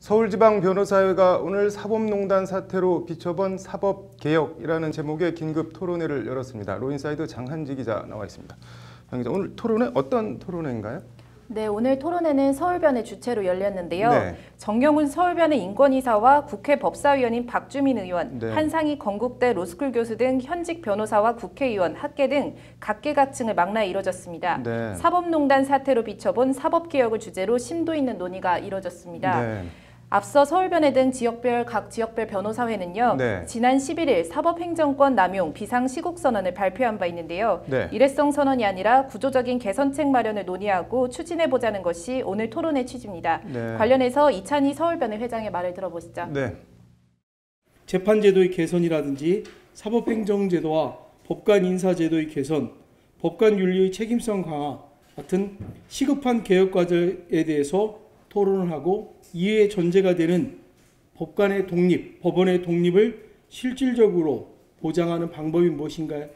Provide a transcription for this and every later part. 서울지방변호사회가 오늘 사법농단 사태로 비춰본 사법개혁이라는 제목의 긴급 토론회를 열었습니다. LAW 인사이드 장한지 기자 나와 있습니다. 장 기자, 오늘 토론회 어떤 토론회인가요? 네, 오늘 토론회는 서울변회 주최로 열렸는데요. 네. 정경훈 서울변회 인권이사와 국회 법사위원인 박주민 의원, 네. 한상희 건국대 로스쿨 교수 등 현직 변호사와 국회의원, 학계 등 각계각층을 망라해 이뤄졌습니다. 네. 사법농단 사태로 비춰본 사법개혁을 주제로 심도 있는 논의가 이뤄졌습니다. 네. 앞서 서울변회 등 각 지역별 변호사회는요. 네. 지난 11일 사법행정권 남용 비상시국선언을 발표한 바 있는데요. 네. 일회성 선언이 아니라 구조적인 개선책 마련을 논의하고 추진해보자는 것이 오늘 토론의 취지입니다. 네. 관련해서 이찬희 서울변회 회장의 말을 들어보시죠. 네. 재판제도의 개선이라든지 사법행정제도와 법관인사제도의 개선, 법관윤리의 책임성 강화 같은 시급한 개혁과제에 대해서 토론을 하고 이해의 전제가 되는 법관의 독립, 법원의 독립을 실질적으로 보장하는 방법이 무엇인가요?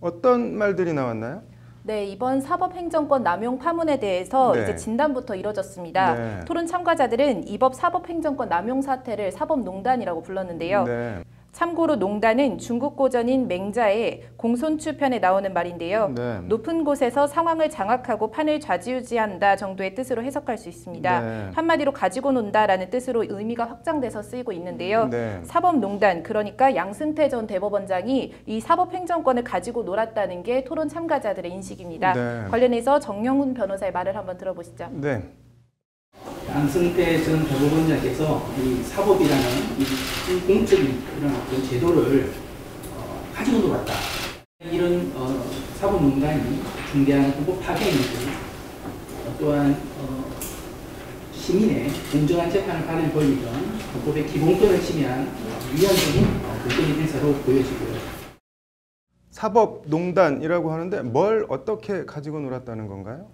어떤 말들이 나왔나요? 네, 이번 사법행정권 남용 파문에 대해서 네. 이제 진단부터 이뤄졌습니다. 네. 토론 참가자들은 이 법 사법행정권 남용 사태를 사법농단이라고 불렀는데요. 네. 참고로 농단은 중국 고전인 맹자의 공손추 편에 나오는 말인데요. 네. 높은 곳에서 상황을 장악하고 판을 좌지우지한다 정도의 뜻으로 해석할 수 있습니다. 네. 한마디로 가지고 논다라는 뜻으로 의미가 확장돼서 쓰이고 있는데요. 네. 사법농단, 그러니까 양승태 전 대법원장이 이 사법행정권을 가지고 놀았다는 게 토론 참가자들의 인식입니다. 네. 관련해서 정영훈 변호사의 말을 한번 들어보시죠. 네. 양승태 전 대법원장께서 이 사법이라는 이 공적인 그런 어떤 제도를 가지고 놀았다. 이런 사법농단이 중대한 헌법 파괴이고 또한 시민의 공정한 재판을 받을 권리는 헌법의 기본권을 침해한 위헌적인 결정의 행사로 보여지고요. 사법농단이라고 하는데 뭘 어떻게 가지고 놀았다는 건가요?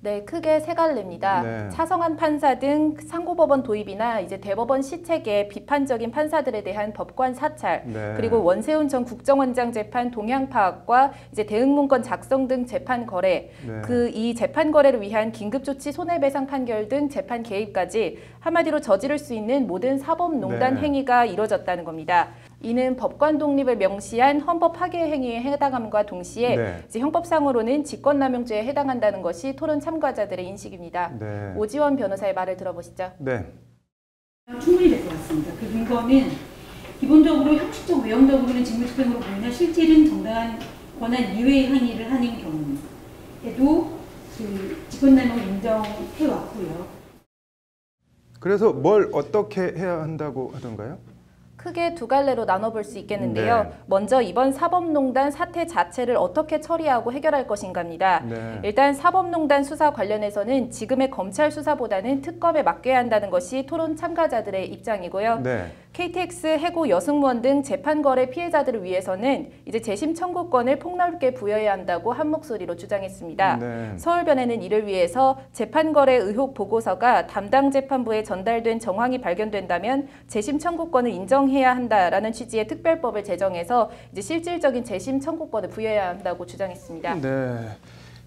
네, 크게 세 갈래입니다. 네. 차성안 판사 등 상고법원 도입이나 이제 대법원 시책의 비판적인 판사들에 대한 법관 사찰, 네. 그리고 원세훈 전 국정원장 재판 동향 파악과 이제 대응문건 작성 등 재판 거래, 네. 그 이 재판 거래를 위한 긴급조치 손해배상 판결 등 재판 개입까지 한마디로 저지를 수 있는 모든 사법농단 네. 행위가 이뤄졌다는 겁니다. 이는 법관 독립을 명시한 헌법 파괴 행위에 해당함과 동시에 네. 이제 형법상으로는 직권남용죄에 해당한다는 것이 토론 참가자들의 인식입니다. 네. 오지원 변호사의 말을 들어보시죠. 네. 충분히 될 것 같습니다. 그 근거는 기본적으로 형식적 외형적으로는 직무집행으로 보이나 실질은 정당한 권한 이외의 행위를 하는 경우에도 그 직권남용 인정해왔고요. 그래서 뭘 어떻게 해야 한다고 하던가요? 크게 두 갈래로 나눠볼 수 있겠는데요. 네. 먼저 이번 사법농단 사태 자체를 어떻게 처리하고 해결할 것인가입니다. 네. 일단 사법농단 수사 관련해서는 지금의 검찰 수사보다는 특검에 맡겨야 한다는 것이 토론 참가자들의 입장이고요. 네. KTX, 해고, 여승무원 등 재판 거래 피해자들을 위해서는 이제 재심 청구권을 폭넓게 부여해야 한다고 한 목소리로 주장했습니다. 네. 서울변회는 이를 위해서 재판 거래 의혹 보고서가 담당 재판부에 전달된 정황이 발견된다면 재심 청구권을 인정해야 한다라는 취지의 특별법을 제정해서 이제 실질적인 재심 청구권을 부여해야 한다고 주장했습니다. 네.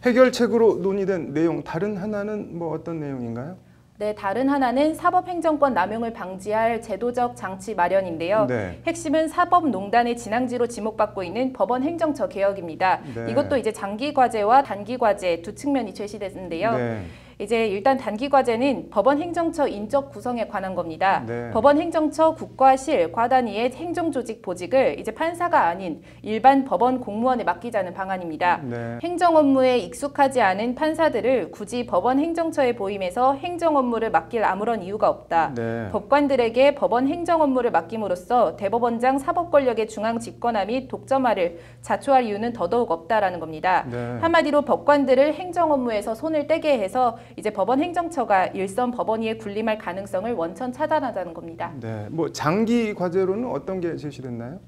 해결책으로 논의된 내용 다른 하나는 뭐 어떤 내용인가요? 네, 다른 하나는 사법행정권 남용을 방지할 제도적 장치 마련인데요. 네. 핵심은 사법농단의 진앙지로 지목받고 있는 법원행정처 개혁입니다. 네. 이것도 이제 장기 과제와 단기 과제 두 측면이 제시됐는데요. 네. 이제 일단 단기 과제는 법원행정처 인적 구성에 관한 겁니다. 네. 법원행정처 국과실 과단위의 행정조직 보직을 이제 판사가 아닌 일반 법원 공무원에 맡기자는 방안입니다. 네. 행정 업무에 익숙하지 않은 판사들을 굳이 법원행정처에 보임해서 행정 업무를 맡길 아무런 이유가 없다. 네. 법관들에게 법원 행정 업무를 맡김으로써 대법원장 사법 권력의 중앙 집권화 및 독점화를 자초할 이유는 더더욱 없다라는 겁니다. 네. 한마디로 법관들을 행정 업무에서 손을 떼게 해서 이제 법원 행정처가 일선 법원위에 군림할 가능성을 원천 차단하자는 겁니다. 네, 뭐 장기 과제로는 어떤 게 제시됐나요?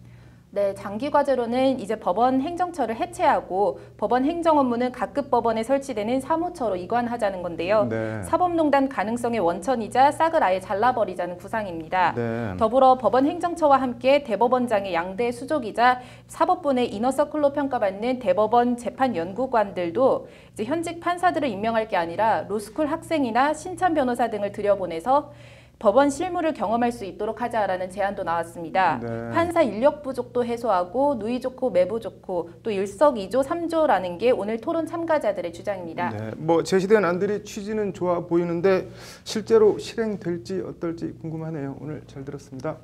네, 장기 과제로는 이제 법원 행정처를 해체하고 법원 행정 업무는 각급 법원에 설치되는 사무처로 이관하자는 건데요. 네. 사법농단 가능성의 원천이자 싹을 아예 잘라버리자는 구상입니다. 네. 더불어 법원 행정처와 함께 대법원장의 양대 수족이자 사법분의 이너서클로 평가받는 대법원 재판연구관들도 이제 현직 판사들을 임명할 게 아니라 로스쿨 학생이나 신참 변호사 등을 들여보내서 법원 실무를 경험할 수 있도록 하자라는 제안도 나왔습니다. 네. 판사 인력 부족도 해소하고 누이 좋고 매부 좋고 또 일석이조 3조라는 게 오늘 토론 참가자들의 주장입니다. 네. 뭐 제시된 안들이 취지는 좋아 보이는데 실제로 실행될지 어떨지 궁금하네요. 오늘 잘 들었습니다.